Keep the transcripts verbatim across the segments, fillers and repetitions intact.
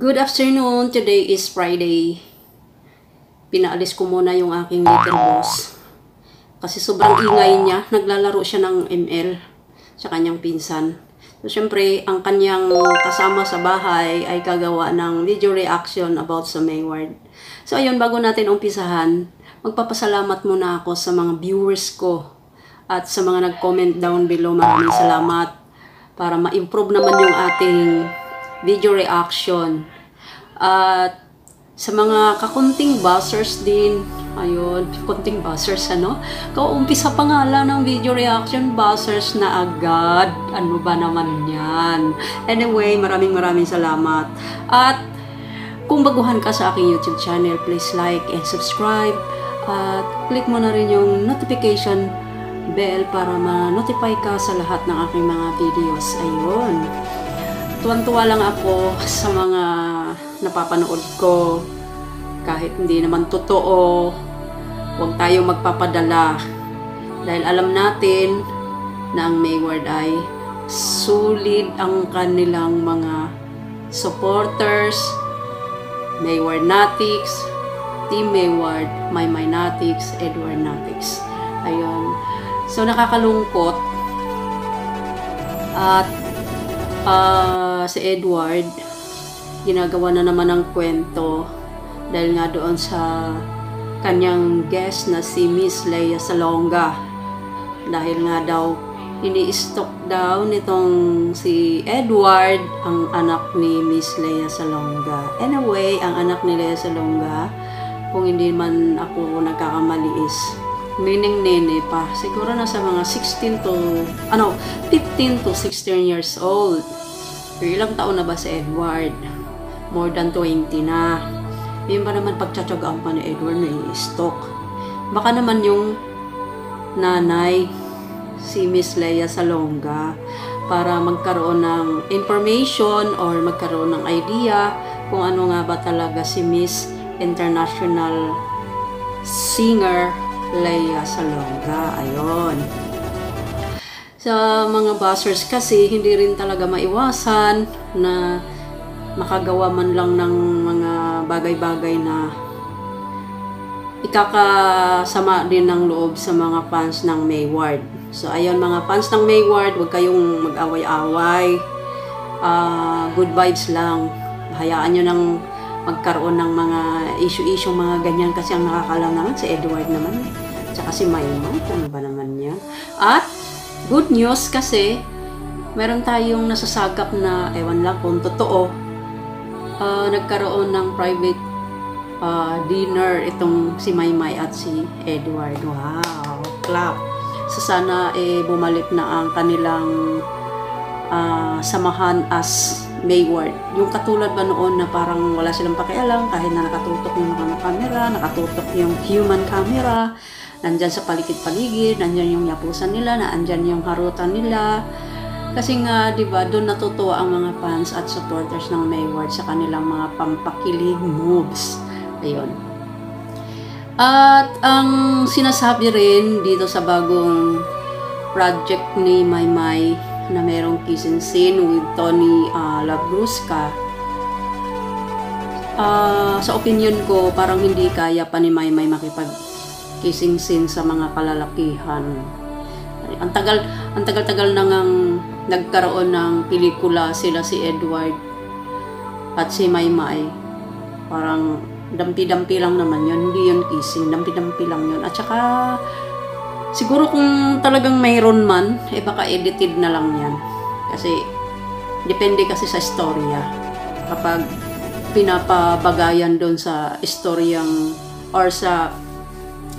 Good afternoon. Today is Friday. Pinaalis ko muna yung aking little boss. Kasi sobrang ingay niya. Naglalaro siya ng M L sa kanyang pinsan. So, syempre, ang kanyang kasama sa bahay ay kagawa ng video reaction about sa Mayward. So, ayun, bago natin umpisahan, magpapasalamat muna ako sa mga viewers ko at sa mga nag-comment down below. Maraming salamat para ma-improve naman yung ating video reaction. At sa mga kakunting buzzers din, ayun, kunting buzzers ano? Kaumpisa pa nga lang ng video reaction, buzzers na agad. Ano ba naman yan? Anyway, maraming maraming salamat. At kung baguhan ka sa aking YouTube channel, please like and subscribe. At click mo na rin yung notification bell para ma-notify ka sa lahat ng aking mga videos. Ayun. Tuwan-tuwa lang ako sa mga napapanood ko. Kahit hindi naman totoo, huwag tayo magpapadala. Dahil alam natin na ang Mayward ay solid ang kanilang mga supporters, Mayward Natics, Team Mayward, Maymay Natics, Edward Natics. Ayun. So, nakakalungkot. At Uh, si Edward ginagawa na naman ng kwento dahil nga doon sa kanyang guest na si Miss Lea Salonga, dahil nga daw ini-stalk daw nitong si Edward ang anak ni Miss Lea Salonga. Anyway, ang anak ni Lea Salonga, kung hindi man ako nagkakamali, is neneng-nene pa. Siguro na sa mga sixteen to, ano, fifteen to sixteen years old. Pero ilang taon na ba si Edward? More than twenty na. Yun ba naman pagtsatsagaan pa ni Edward na i-stalk? Baka naman yung nanay, si Miss Lea Salonga, para magkaroon ng information or magkaroon ng idea kung ano nga ba talaga si Miss International Singer Lea Salonga. Ayon. Sa mga buzzers kasi, hindi rin talaga maiwasan na makagawa man lang ng mga bagay-bagay na ikakasama din ng loob sa mga fans ng Mayward. So, ayon mga fans ng Mayward, huwag kayong mag-away-away. Uh, good vibes lang. Hayaan nyo ng magkaroon ng mga issue-issue, mga ganyan, kasi ang nakakalangan si Edward naman, tsaka si Maymay, ano ba naman yan. At good news kasi meron tayong nasasagap na, ewan lang kung totoo, uh, nagkaroon ng private uh, dinner itong si Maymay at si Edward. Wow, clap. So sana eh, bumalik na ang kanilang uh, samahan as Mayward. Yung katulad ba noon na parang wala silang pakialam kahit na nakatutok yung mga camera, nakatutok yung human camera, nandyan sa paligid-paligid, nandyan yung yapusan nila, nandyan yung harutan nila. Kasi nga, di ba, doon natutuwa ang mga fans at supporters ng Mayward sa kanilang mga pampakilig moves. Ayun. At ang sinasabi rin dito sa bagong project ni Maymay na merong kissing scene with Tony Alagusca, uh, sa opinion ko, parang hindi kaya pa ni Maymay makipag-kissing scene sa mga kalalakihan. Ang tagal, ang tagal-tagal na ngang nagkaroon ng pelikula sila si Edward at si Maymay. Parang dampi-dampi lang naman yun. Hindi yun kissing. Dampi-dampi lang yun. At saka, siguro kung talagang mayroon man, eh baka edited na lang yan. Kasi, depende kasi sa istorya. Kapag pinapabagayan doon sa istoryang, or sa,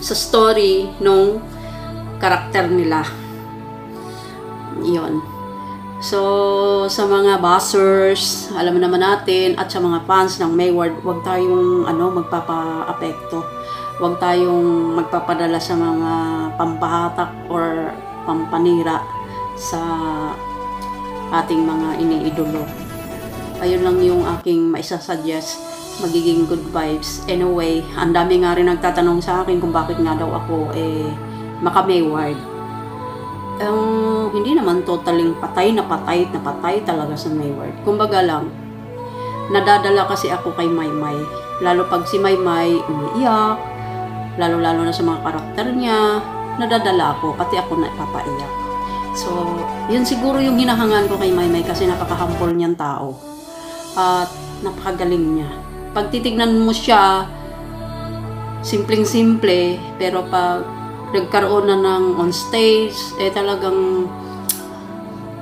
sa story nung karakter nila. Yun. So, sa mga buzzers, alam naman natin, at sa mga fans ng Mayward, huwag tayong ano, magpapa-apekto. Huwag tayong magpapadala sa mga pampahatak or pampanira sa ating mga iniidolo. Ayun lang yung aking maisasuggest, magiging good vibes. Anyway, ang dami nga rin nagtatanong sa akin kung bakit nga daw ako eh, maka-Mayward. Um, hindi naman totaling patay na patay na patay talaga sa Mayward. Kumbaga lang, nadadala kasi ako kay Maymay. Lalo pag si Maymay umiiyak, lalo-lalo na sa mga karakter niya, nadadala ako, pati ako napapaiyak. So, yun siguro yung hinahangaan ko kay Maymay kasi napakahampol niyang tao. At napakagaling niya. Pag titignan mo siya, simpleng-simple, pero pag nagkaroon na ng on stage, eh talagang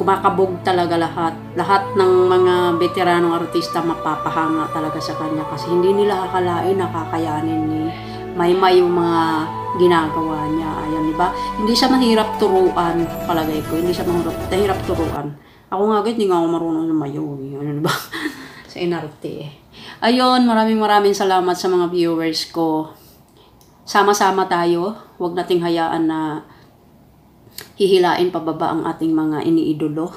kumakabog talaga lahat. Lahat ng mga veteranong artista mapapahanga talaga sa kanya kasi hindi nila akalain nakakayanin ni Maymay yung mga ginagawa niya. Ayan, di ba? Hindi siya mahirap turuan, palagay ko. Hindi siya mahirap, mahirap turuan. Ako nga agad, hindi nga ako marunong lumayo. Ano, di ba? Sa inarte eh. Ayun, maraming maraming salamat sa mga viewers ko. Sama-sama tayo. Huwag nating hayaan na hihilain pababa ang ating mga iniidolo.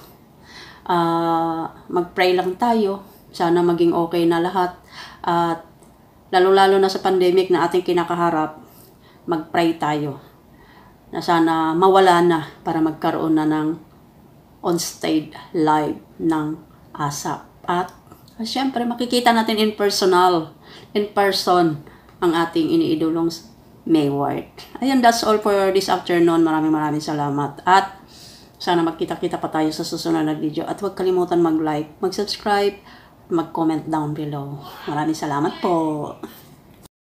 Uh, mag-pray lang tayo. Sana maging okay na lahat. At lalo-lalo na sa pandemic na ating kinakaharap, mag-pray tayo na sana mawala na para magkaroon na ng on-stage live ng ASAP. At siyempre makikita natin in personal, in person ang ating iniidolong Mayward. Ayun, that's all for this afternoon. Maraming maraming salamat. At sana magkita-kita pa tayo sa susunod na video. At huwag kalimutan mag-like, mag-subscribe, mag-comment down below. Maraming salamat po.